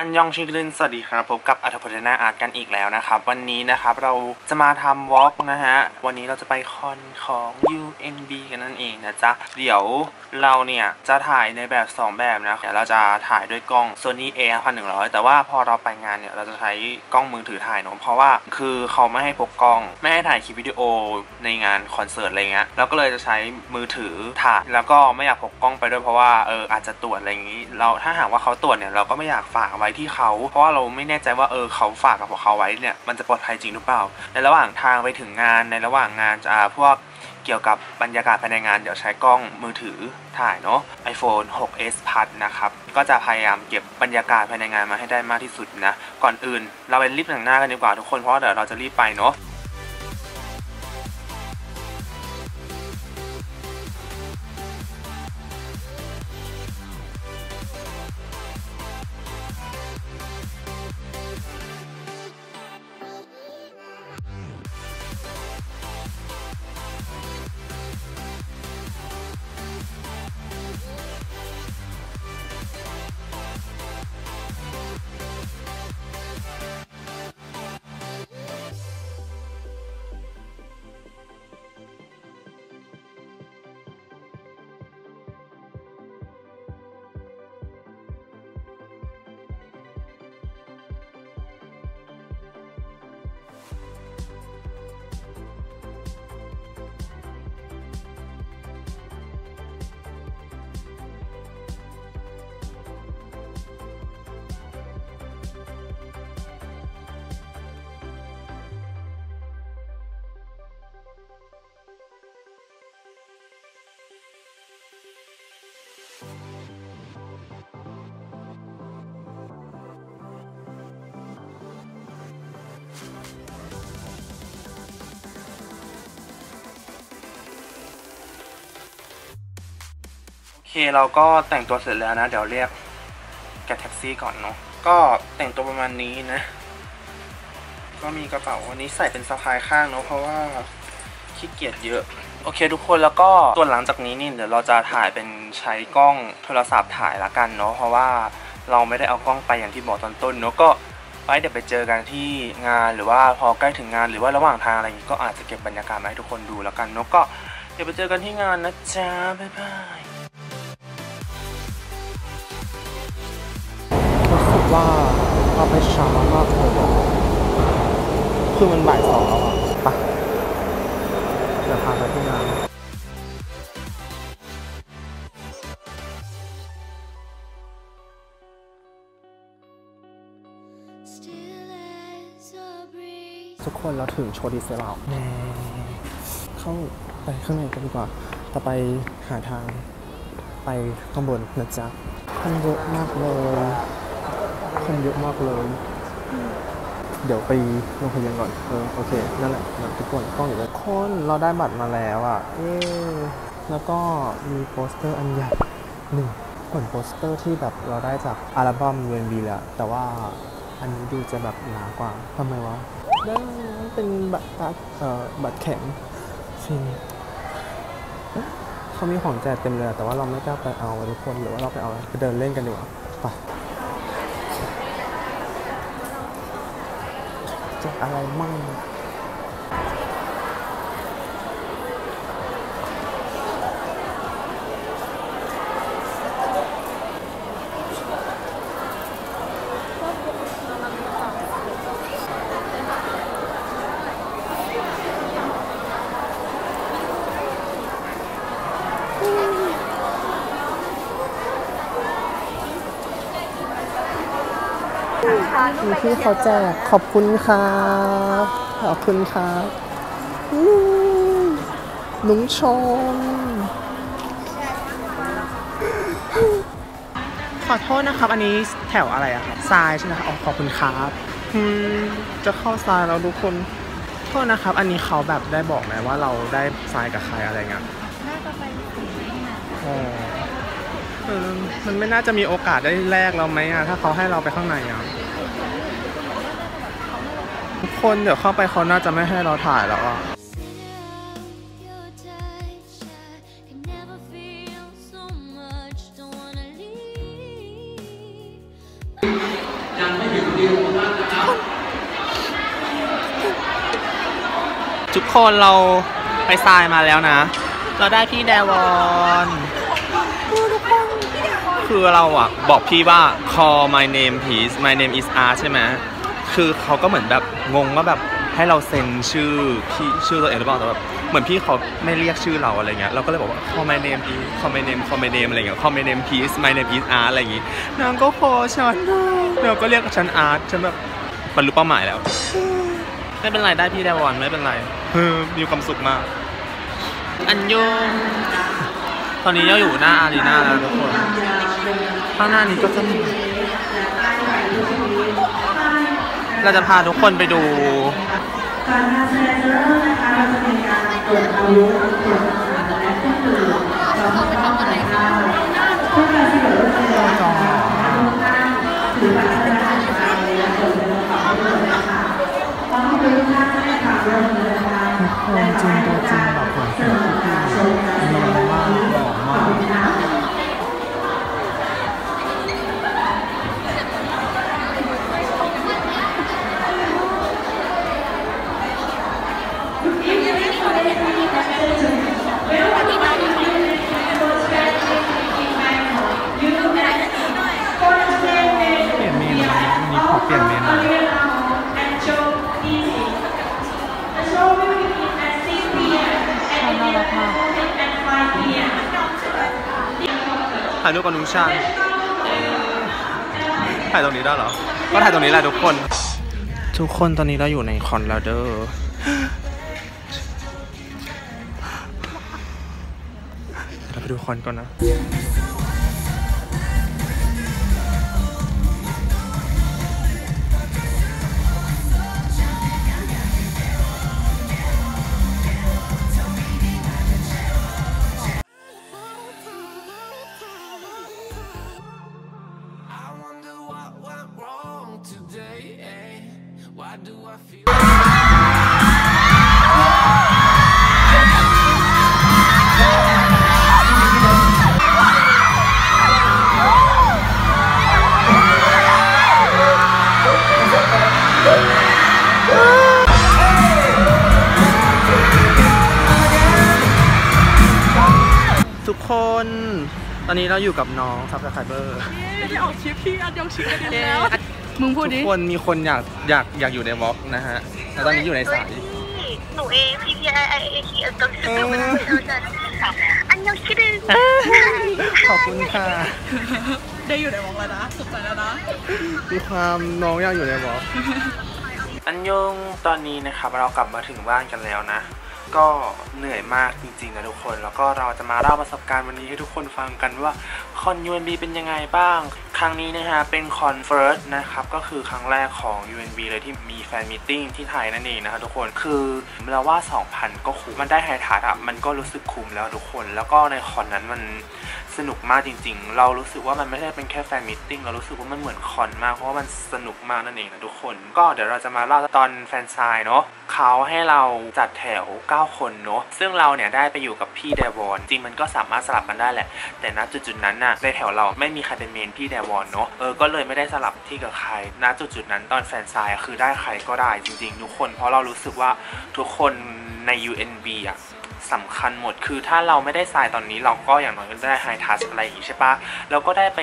อันยองชิกลินสวัสดีครับพบกับ Arthopotena'Art กันอีกแล้วนะครับวันนี้นะครับเราจะมาทำวอล์กนะฮะวันนี้เราจะไปคอนของ UNB กันนั่นเองนะจ๊ะเดี๋ยวเราเนี่ยจะถ่ายในแบบ2แบบนะเดี๋ยวเราจะถ่ายด้วยกล้อง Sony A1100 แต่ว่าพอเราไปงานเนี่ยเราจะใช้กล้องมือถือถ่ายเนาะเพราะว่าคือเขาไม่ให้พกกล้องไม่ให้ถ่ายคลิปวิดีโอในงานคอนเสิร์ตอะไรเงี้ยเราก็เลยจะใช้มือถือถ่ายแล้วก็ไม่อยากพกกล้องไปด้วยเพราะว่าอาจจะตรวจอะไรอย่างนี้เราถ้าหากว่าเขาตรวจเนี่ยเราก็ไม่อยากฝากไว้ที่เขาเพราะว่าเราไม่แน่ใจว่าเขาฝากกับพวกเขาไว้เนี่ยมันจะปลอดภัยจริงหรือเปล่าในระหว่างทางไปถึงงานในระหว่างงานจะพวกเกี่ยวกับบรรยากาศภายในงานเดี๋ยวใช้กล้องมือถือถ่ายเนาะ iPhone 6s Plus นะครับก็จะพยายามเก็บบรรยากาศภายในงานมาให้ได้มากที่สุดนะก่อนอื่นเราไปรีบแต่งหน้ากันดีกว่าทุกคนเพราะเดี๋ยวเราจะรีบไปเนาะโอเคเราก็แต่งตัวเสร็จแล้วนะเดี๋ยวเรียกแกร็บแท็กซี่ก่อนเนาะก็แต่งตัวประมาณนี้นะก็มีกระเป๋าวันนี้ใส่เป็นสะพายข้างเนาะเพราะว่าขี้เกียจเยอะโอเคทุกคนแล้วก็ส่วนหลังจากนี้นี่เดี๋ยวเราจะถ่ายเป็นใช้กล้องโทรศัพท์ถ่ายละกันเนาะเพราะว่าเราไม่ได้เอากล้องไปอย่างที่บอกตอนต้นเนาะก็ไว้เดี๋ยวไปเจอกันที่งานหรือว่าพอใกล้ถึงงานหรือว่าระหว่างทางอะไรอย่างนี้ก็อาจจะเก็บบรรยากาศมาให้ทุกคนดูละกันเนาะก็เดี๋ยวไปเจอกันที่งานนะจ๊ะบ๊ายบายว่าเราไปช้ามากเลยคือมันบ่ายสองแล้วอ่ะไปเดี๋ยวพาไปที่งานทุกคนเราถึงโชว์ดีเซลแล้วแน่เข้าไปข้างในกันดีกว่าแต่ไปหาทางไปข้างบนนะจ๊ะคนเยอะมากเลยคนเยอะมากเลยเดี๋ยวไปโรงพยาบาลก่อนโอเคนั่นแหละทุกคนกล้องอยู่แล้วคนเราได้บัตรมาแล้วอ่ะแล้วก็มีโปสเตอร์อันใหญ่หนึ่งผลโปสเตอร์ที่แบบเราได้จากอัลบั้ม UNB แหละแต่ว่าอันนี้ดูจะแบบหนากว่าทำไมวะเป็นบัตรแข็งฟินเขามีของแจกเต็มเลยแต่ว่าเราไม่กล้าไปเอาทุกคนหรือว่าเราไปเอาไปเดินเล่นกันดีกว่าไปจากอะไรมั่งมีพี่เขาแจกขอบคุณครับขอบคุณครับนุ้งชนขอโทษนะครับอันนี้แถวอะไรอะครับทรายใช่ไหมครับขอบคุณครับจะเข้าทรายแล้วทุกคนโทษนะครับอันนี้เขาแบบได้บอกไหมว่าเราได้ทรายกับใครอะไรเงี้ยน่าจะไปมันไม่น่าจะมีโอกาสได้แลกเราไหมอะถ้าเขาให้เราไปข้างในอะทุกคนเดี๋ยวเข้าไปเขาน่าจะไม่ให้เราถ่ายแล้วอะ ยังไม่ถึงดิวท่านนะครับทุกคนเราไปทรายมาแล้วนะเราได้พี่แดวอนคือเราอะบอกพี่ว่า call my name please my name is Art ใช่ไหมคือเขาก็เหมือนแบบงงว่าแบบให้เราเซ็นชื่อพี่ชื่อตัวเองหรือเปล่าแต่แบบเหมือนพี่เขาไม่เรียกชื่อเราอะไรเงี้ยเราก็เลยบอกว่า call my name please call my name call my name อะไรเงี้ย call my name please my name is Art อะไรอย่างงี้นางก็ขอฉันเราก็เรียกฉัน Art ฉันแบบบรรลุเป้าหมายแล้วไม่เป็นไรได้พี่แดวอนไม่เป็นไรมีความสุขมากอันยงตอนนี้เราอยู่หน้าอารีนาแล้วทุกคนข้างหน้านี้ก็จะมีเราจะพาทุกคนไปดูการแสดงเริ่มนะคะเราจะเป็นการเปิดอาวุธเปิดอาหารและเครื่องดื่มเราต้องไปทำอะไรบ้างเพื่อการเสนอเรื่องราวต่อถือบัตรแสดงการเรียนรู้ในระดับเริ่มนะคะตอนที่เป็นลูกค้าให้ความร่วมมือนะคะและจริงตัวจริงแบบคนเสนอการโชว์การเรียนรู้ความเป็นธรรมถ่ายรูปกับนุ้งชาถ่ายตรงนี้ได้เหรอก็ถ่ายตรงนี้แหละทุกคนตอนนี้เราอยู่ในคอนลาเดอร์เราไปดูคอนก่อนนะทุกคนตอนนี้เราอยู่กับน้องซับสไครเบอร์ได้ออกชิปพี่อัดยองชิปกันแล้วมึงพูดดิทุกคนมีคนอยากอยู่ในวอล์กนะฮะแต่ตอนนี้อยู่ในสายหนูเองพี่พีไอไอเอคิเอต้องคิดดูนะเราจะอันยองชิปขอบคุณค่ะได้อยู่ในวอล์กแล้วนะสุดใจแล้วนะมีความน้องอยากอยู่ในวอล์กอันยองตอนนี้นะครับเรากลับมาถึงบ้านกันแล้วนะก็เหนื่อยมากจริงๆนะทุกคนแล้วก็เราจะมาเล่าประสบการณ์วันนี้ให้ทุกคนฟังกันว่าคอน UNB เป็นยังไงบ้างครั้งนี้นะฮะเป็นคอนเฟิร์สนะครับก็คือครั้งแรกของ UNB เลยที่มีแฟนมีตติ้งที่ไทยนั่นเองนะคะทุกคนคือเราว่า 2,000 ก็คุ้มมันได้ไฮทาร์ดอ่ะมันก็รู้สึกคุ้มแล้วทุกคนแล้วก็ในคอนนั้นมันสนุกมากจริงๆเรารู้สึกว่ามันไม่ได้เป็นแค่แฟนมีตติ้งเรารู้สึกว่ามันเหมือนคอนมากเพราะว่ามันสนุกมากนั่นเองนะทุกคนก็เดี๋ยวเราจะมาเล่าตอนแฟนไซน์เนาะเขาให้เราจัดแถว9คนเนาะซึ่งเราเนี่ยได้ไปอยู่กับพี่แดวอนจริงมันก็สามารถสลับกันได้แหละแต่ณจุดๆนั้นน่ะในแถวเราไม่มีใครเป็นเมนพี่แดวอนเนาะก็เลยไม่ได้สลับที่กับใครณจุดๆนั้นตอนแฟนไซน์คือได้ใครก็ได้จริงๆทุกคนเพราะเรารู้สึกว่าทุกคนใน UNB อ่ะสำคัญหมดคือถ้าเราไม่ได้ทรายตอนนี้เราก็อย่างน้อยก็ได้ไฮทัชอะไรอย่างงี้ใช่ปะเราก็ได้ไป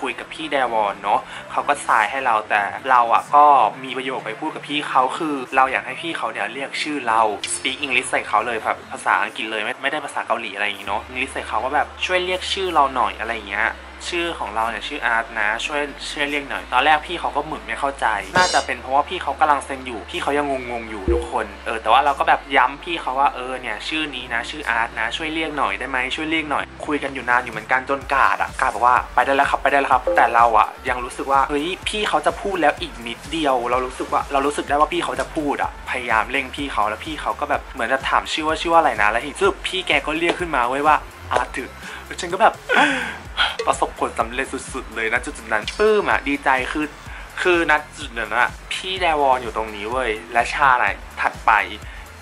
คุยกับพี่แดวอนเนาะเขาก็ทรายให้เราแต่เราอ่ะก็มีประโยคไปพูดกับพี่เขาคือเราอยากให้พี่เขาเนี่ยเรียกชื่อเรา speak English ใส่เขาเลยแบบภาษาอังกฤษเลยไม่ได้ภาษาเกาหลีอะไรอย่างงี้เนาะ English ใส่เขาว่าแบบช่วยเรียกชื่อเราหน่อยอะไรอย่างเงี้ยชื่อของเราเนี่ยชื่ออาร์ตนะช่วยเรียกหน่อยตอนแรกพี่เขาก็เหมือนไม่เข้าใจน่าจะเป็นเพราะว่าพี่เขากำลังเซ็นอยู่พี่เขายังงงอยู่ทุกคนแต่ว่าเราก็แบบย้ำพี่เขาว่าเนี่ยชื่อนี้นะชื่ออาร์ตนะช่วยเรียกหน่อยได้ไหมช่วยเรียกหน่อยคุยกันอยู่นานอยู่เหมือนกันจนกาดอ่ะกาดบอกว่าไปได้แล้วครับไปได้แล้วครับแต่เราอ่ะยังรู้สึกว่าเฮ้ยพี่เขาจะพูดแล้วอีกนิดเดียวเรารู้สึกได้ว่าพี่เขาจะพูดอ่ะพยายามเร่งพี่เขาแล้วพี่เขาก็แบบเหมือนจะถามชื่อว่าอะไรนะแล้วทีสุดพี่แกก็เรียกขึ้นมาไว้ว่าอาร์ตถึงฉันก็แบบประสบผลสำเร็จสุดๆเลยนะจุดนั้นปลื้มอ่ะดีใจคือนะจุดนั้นอ่ะพี่แดวอนอยู่ตรงนี้เว้ยและชาอะไรถัดไป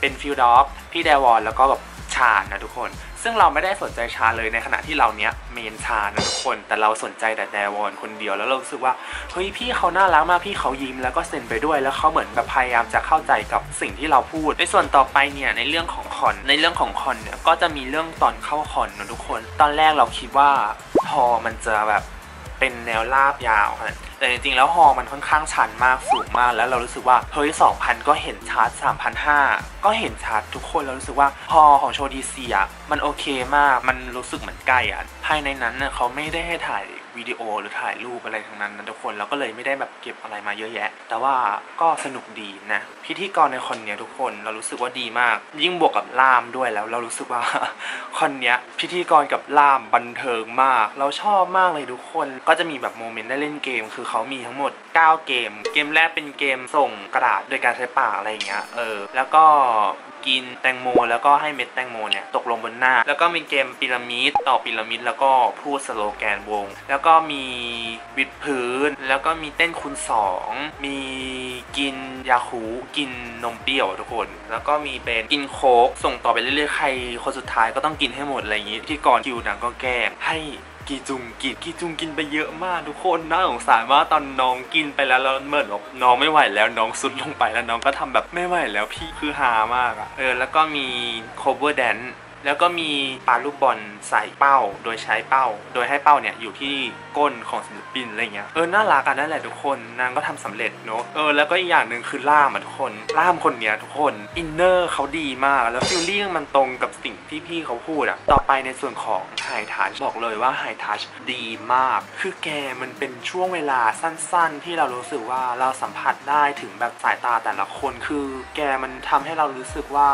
เป็นฟิลด็อกพี่แดวอนแล้วก็แบบชานะทุกคน ซึ่งเราไม่ได้สนใจชาเลยในขณะที่เราเนี้ยเมนชานะทุกคนแต่เราสนใจแต่แดวอนคนเดียวแล้วเรารู้สึกว่าเฮ้ยพี่เขาน่ารักมากพี่เขายิ้มแล้วก็เซ็นไปด้วยแล้วเขาเหมือนแบบพยายามจะเข้าใจกับสิ่งที่เราพูดในส่วนต่อไปเนี่ยในเรื่องของคอนเนี่ยก็จะมีเรื่องตอนเข้าคอนนะทุกคนตอนแรกเราคิดว่าฮอมันจะแบบเป็นแนวราบยาวแต่จริงๆแล้วฮอมันค่อนข้างชันมากสูงมากแล้วเรารู้สึกว่าเฮ้ย 2,000 ก็เห็นชัด 3,500 ก็เห็นชัดทุกคนเรารู้สึกว่าฮอของโชว์ดีซีอ่ะมันโอเคมากมันรู้สึกเหมือนใกล้อ่ะภายในนั้นเนี่ยเขาไม่ได้ให้ถ่ายวิดีโอหรือถ่ายรูปอะไรทั้งนั้นนะทุกคนเราก็เลยไม่ได้แบบเก็บอะไรมาเยอะแยะแต่ว่าก็สนุกดีนะพิธีกรในคอนเนี้ยทุกคนเรารู้สึกว่าดีมากยิ่งบวกกับล่ามด้วยแล้วเรารู้สึกว่าคอนเนี้ยพิธีกรกับล่ามบันเทิงมากเราชอบมากเลยทุกคนก็จะมีแบบโมเมนต์ได้เล่นเกมคือเขามีทั้งหมด9เกมเกมแรกเป็นเกมส่งกระดาษโดยการใช้ปากอะไรอย่างเงี้ยแล้วก็กินแตงโมแล้วก็ให้เม็ดแตงโมเนี่ยตกลงบนหน้าแล้วก็มีเกมพีระมิดต่อพีระมิดแล้วก็พูดสโลแกนวงแล้วก็มีวิดพื้นแล้วก็มีเต้นคูณ2มีกินยาคูกินนมเปรี้ยวทุกคนแล้วก็มีเป็นกินโค้กส่งต่อไปเรื่อยๆใครคนสุดท้ายก็ต้องกินให้หมดอะไรอย่างงี้ที่ก่อนคิวหนังก็แกล้งให้กีจุงกินไปเยอะมากทุกคนน่าสงสารว่าตอนน้องกินไปแล้วเราเหมือนน้องไม่ไหวแล้วน้องซุดลงไปแล้วน้องก็ทำแบบไม่ไหวแล้วพี่คือฮามากอะแล้วก็มีโคเวอร์แดนแล้วก็มีปาลูกบอลใส่เป้าโดยใช้เป้าโดยให้เป้าเนี่ยอยู่ที่ก้นของศิลปินอะไรเงี้ยน่ารักกันนั่นแหละทุกคนนางก็ทำสำเร็จเนาะแล้วก็อีกอย่างหนึ่งคือล่ามทุกคนล่ามคนเนี้ยทุกคนอินเนอร์เขาดีมากแล้วฟิลลิ่งมันตรงกับสิ่งที่พี่เขาพูดอะต่อไปในส่วนของไฮทัชบอกเลยว่าไฮทัชดีมากคือแกมันเป็นช่วงเวลาสั้นๆที่เรารู้สึกว่าเราสัมผัสได้ถึงแบบสายตาแต่ละคนคือแกมันทำให้เรารู้สึกว่า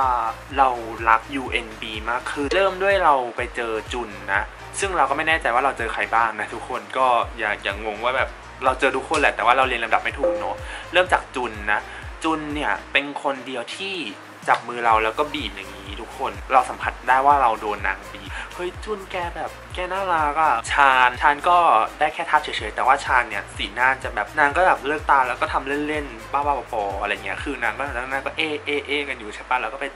เรารัก UNB มากคือเริ่มด้วยเราไปเจอจุนนะซึ่งเราก็ไม่แน่ใจว่าเราเจอใครบ้างนะทุกคนก็อย่างงงว่าแบบเราเจอทุกคนแหละแต่ว่าเราเรียนลำดับไม่ถูกเนาะเริ่มจากจุนนะจุนเนี่ยเป็นคนเดียวที่จับมือเราแล้วก็บีบอย่างนี้ทุกคนเราสัมผัสได้ว่าเราโดนนางบีบเฮ้ยจุนแกแบบแกน่ารักอะชานก็ได้แค่ทักเฉยๆแต่ว่าชานเนี่ยสีหน้าจะแบบนางก็แบบเลิกตาแล้วก็ทำเล่นๆบ้าๆบอๆอะไรเงี้ยคือนางก็แล้วนางก็เอกันอยู่ใช่ปะแล้วก็ไป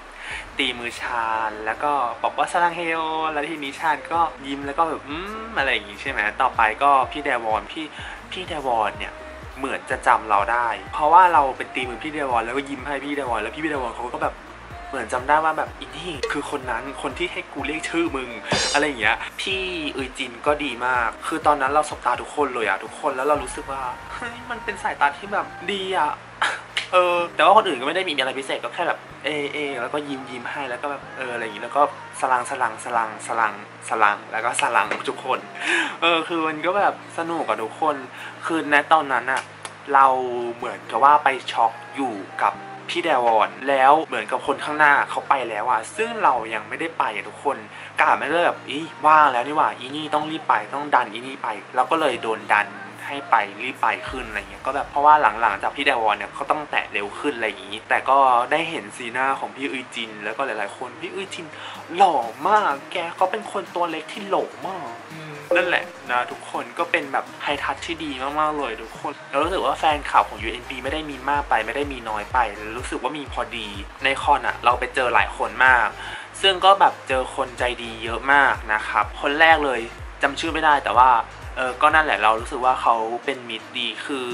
ตีมือชาญแล้วก็บอกว่าสลังเฮลแล้วทีนี้ชาญก็ยิ้มแล้วก็แบบอะไรอย่างงี้ใช่ไหมต่อไปก็พี่เดวอนพี่เดวอนเนี่ยเหมือนจะจำเราได้เพราะว่าเราเป็นตีมือพี่เดวอนแล้วก็ยิ้มให้พี่เดวอนแล้วพี่เดวอนเขาก็แบบเหมือนจำได้ว่าแบบอีนี่คือคนนั้นคนที่ให้กูเรียกชื่อมึงอะไรอย่างเงี้ยพี่อุยจินก็ดีมากคือตอนนั้นเราสบตาทุกคนเลยอะทุกคนแล้วเรารู้สึกว่าเฮ้ยมันเป็นสายตาที่แบบดีอะแต่ว่าคนอื่นก็ไม่ได้มีอะไรพิเศษก็แค่แบบเอแล้วก็ยิ้มให้แล้วก็แบบอะไรอย่างงี้แล้วก็สลังแล้วก็สลังทุกคนคือมันก็แบบสนุกกับทุกคนคือในตอนนั้นอะเราเหมือนกับว่าไปช็อกอยู่กับพี่เดวอนแล้วเหมือนกับคนข้างหน้าเขาไปแล้วอะซึ่งเรายังไม่ได้ไปทุกคนกะไม่เลิกอีว่างแล้วนี่หว่าอีนี่ต้องรีบไปต้องดันอีนี่ไปเราก็เลยโดนดันให้ไปรีบไปขึ้นอะไรเงี้ยก็แบบเพราะว่าหลังๆจากพี่เดวอนเนี่ยเขาต้องแตะเร็วขึ้นอะไรอย่างนี้แต่ก็ได้เห็นสีหน้าของพี่อุยจินแล้วก็หลายๆคนพี่อุยจินหล่อมากแกเขาเป็นคนตัวเล็กที่หล่อมากนั่นแหละนะทุกคนก็เป็นแบบไฮทัชที่ดีมากๆเลยทุกคนเรารู้สึกว่าแฟนคลับของ UNB ไม่ได้มีมากไปไม่ได้มีน้อยไปรู้สึกว่ามีพอดีในคอนอ่ะเราไปเจอหลายคนมากซึ่งก็แบบเจอคนใจดีเยอะมากนะครับคนแรกเลยจำชื่อไม่ได้แต่ว่าก็นั่นแหละเรารู้สึกว่าเขาเป็นมิตรดีคือ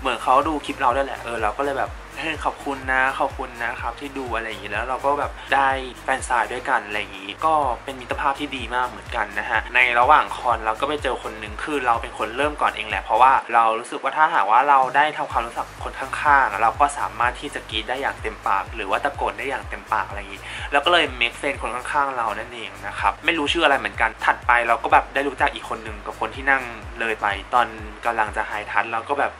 เหมือนเขาดูคลิปเราได้แหละเราก็เลยแบบขอบคุณนะขอบคุณนะครับที่ดูอะไรอย่างนี้แล้วเราก็แบบได้แฟนซายด้วยกันอะไรอย่างนี้ก็เป็นมิตรภาพที่ดีมากเหมือนกันนะฮะในระหว่างคอนเราก็ไปเจอคนหนึ่งคือเราเป็นคนเริ่มก่อนเองแหละเพราะว่าเรารู้สึกว่าถ้าหากว่าเราได้ทำความรู้สึกคนข้างๆเราก็สามารถที่จะกรี๊ดได้อย่างเต็มปากหรือว่าตะโกนได้อย่างเต็มปากอะไรอย่างนี้แล้วก็เลยเมคเซนคนข้างๆเรานั่นเองนะครับไม่รู้ชื่ออะไรเหมือนกันถัดไปเราก็แบบได้รู้จักอีกคนหนึ่งกับคนที่นั่งเลยไปตอนกำลังจะไฮทัชเราก็แบบ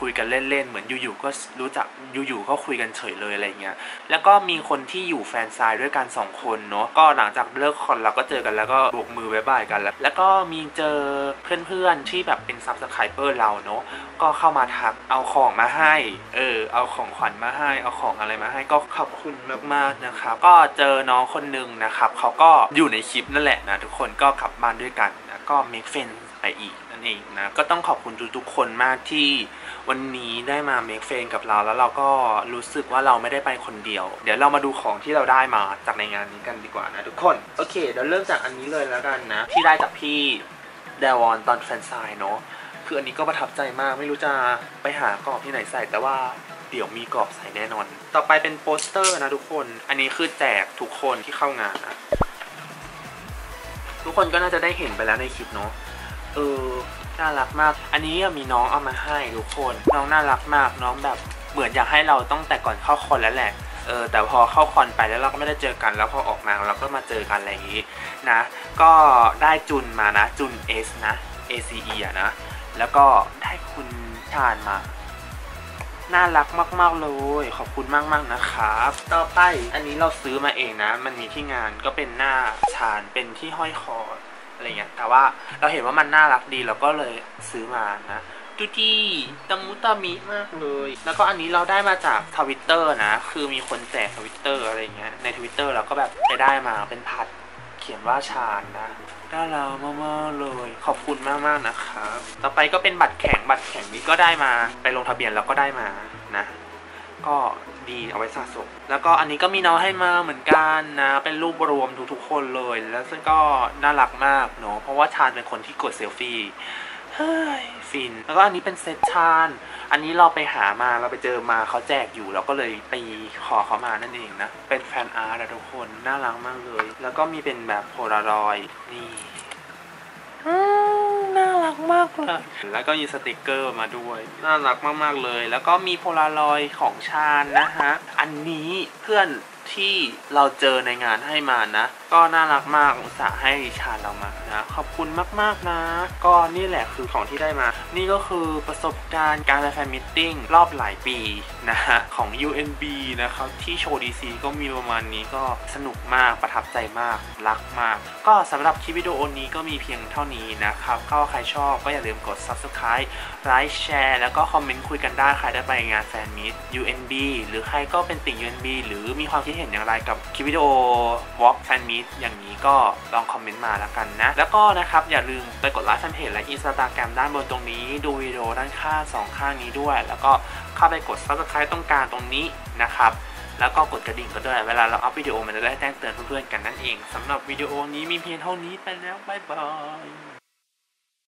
คุยกันเล่นๆเหมือนอยู่ๆก็รู้จักอยู่ๆก็คุยกันเฉยเลยอะไรเงี้ยแล้วก็มีคนที่อยู่แฟนซายด้วยกัน2คนเนาะก็หลังจากเลิกคอนเราก็เจอกันแล้วก็โบกมือบ๊ายบายกันแล้วก็มีเจอเพื่อนๆที่แบบเป็นซับสไครเบอร์เราเนาะก็เข้ามาทักเอาของมาให้เอาของขวัญมาให้เอาของอะไรมาให้ก็ขอบคุณมากๆนะครับก็เจอน้องคนนึงนะครับเขาก็อยู่ในคลิปนั่นแหละนะทุกคนก็กลับบ้านด้วยกันนะก็เมคเฟรนด์ไปอีกนั่นเองนะก็ต้องขอบคุณทุกคนมากที่ วันนี้ได้มาเมคเฟรนด์กับเราแล้วเราก็รู้สึกว่าเราไม่ได้ไปคนเดียวเดี๋ยวเรามาดูของที่เราได้มาจากในงานนี้กันดีกว่านะทุกคนโอเคเราเริ่มจากอันนี้เลยแล้วกันนะที่ได้จากพี่เดวอนตอนแฟนไซน์เนาะคืออันนี้ก็ประทับใจมากไม่รู้จะไปหากรอบที่ไหนใส่แต่ว่าเดี๋ยวมีกรอบใส่แน่นอนต่อไปเป็นโปสเตอร์นะทุกคนอันนี้คือแจกทุกคนที่เข้างานนะทุกคนก็น่าจะได้เห็นไปแล้วในคลิปเนาะน่ารักมากอันนี้มีน้องเอามาให้ทุกคนน้องน่ารักมากน้องแบบเหมือนอยากให้เราตั้งแต่ก่อนเข้าคอนแล้วแหละแต่พอเข้าคอนไปแล้วเราก็ไม่ได้เจอกันแล้วพอออกมาเราก็มาเจอกันอะไรอย่างนี้นะก็ได้จุนมานะจุน S นะ ACE อะนะแล้วก็ได้คุณชาญมาน่ารักมากๆเลยขอบคุณมากๆนะครับต่อไปอันนี้เราซื้อมาเองนะมันมีที่งานก็เป็นหน้าชาญเป็นที่ห้อยคออะไรเงี้ยแต่ว่าเราเห็นว่ามันน่ารักดีเราก็เลยซื้อมานะดูดีตะมุตะมิมากเลยแล้วก็อันนี้เราได้มาจากทวิตเตอร์นะคือมีคนแจกทวิตเตอร์อะไรเงี้ยในทวิตเตอร์เราก็แบบไปได้มาเป็นพัดเขียนว่าชาญนะน่ารักมากๆเลยขอบคุณมากๆนะครับต่อไปก็เป็นบัตรแข็งนี้ก็ได้มาไปลงทะเบียนแล้วก็ได้มานะก็ดีเอาไว้สะสมแล้วก็อันนี้ก็มีน้องให้มาเหมือนกันนะเป็นรูปรวมทุกคนเลยแล้วซึ่งก็น่ารักมากเนาะเพราะว่าชาญเป็นคนที่กดเซลฟี่เฮ้ยฟินแล้วก็อันนี้เป็นเซตชาญอันนี้เราไปหามาเราไปเจอมาเขาแจกอยู่เราก็เลยไปขอเขามานั่นเองนะเป็นแฟนอาร์ตทุกคนน่ารักมากเลยแล้วก็มีเป็นแบบโพลารอยด์นี่น่ารักมากเลยแล้วก็มีสติกเกอร์มาด้วยน่ารักมากๆเลยแล้วก็มีโพลารอยด์ของชาญนะฮะอันนี้เพื่อนที่เราเจอในงานให้มานะก็น่ารักมากอุตส่าห์ให้ชาญเรามานะขอบคุณมากๆนะก็นี่แหละคือของที่ได้มานี่ก็คือประสบการณ์การไลฟ์แฟนมิทติ้งรอบหลายปีนะฮะของ UNB นะครับที่โชว์ DC ก็มีประมาณนี้ก็สนุกมากประทับใจมากรักมากก็สำหรับคลิปวิดีโอนี้ก็มีเพียงเท่านี้นะครับก็ใครชอบก็อย่าลืมกด Subscribe ไลค์แชร์แล้วก็คอมเมนต์คุยกันได้ใครได้ไปงานแฟนมิต UNB หรือใครก็เป็นติ่ง UNB หรือมีความคิดเห็นอย่างไรกับคลิปวิดีโอวอล์กแฟนมิตอย่างนี้ก็ลองคอมเมนต์มาแล้วกันนะแล้วก็นะครับอย่าลืมไปกดไลค์แฟนเพจและ Instagram ด้านบนตรงนี้ดูวิดีโอด้านข้าง2ข้างนี้ด้วยแล้วก็เข้าไปกด Subscribe ตรงกลางตรงนี้นะครับแล้วก็กดกระดิ่งกันด้วยเวลาเราอัพวิดีโอมันจะได้แจ้งเตือนเพื่อนๆกันนั่นเองสำหรับวิดีโอนี้มีเพียงเท่านี้ไปแล้วบ๊ายบาย